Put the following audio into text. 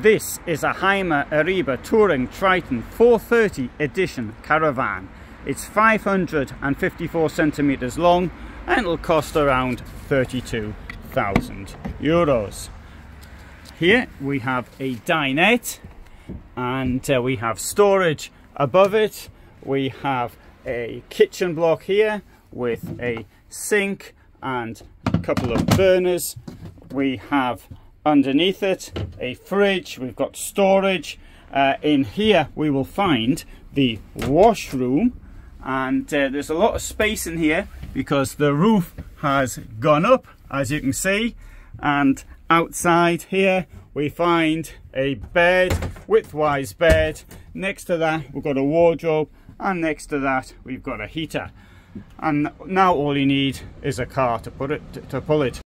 This is a Haima Ariba Touring Triton 430 edition caravan. It's 554 centimetres long and it'll cost around €32,000. Here we have a dinette and we have storage above it. We have a kitchen block here with a sink and a couple of burners. We have underneath it a fridge. We've got storage. In here we will find the washroom, and there's a lot of space in here because the roof has gone up, as you can see. And outside here we find a bed, widthwise bed. Next to that we've got a wardrobe, and next to that we've got a heater. And now all you need is a car to pull it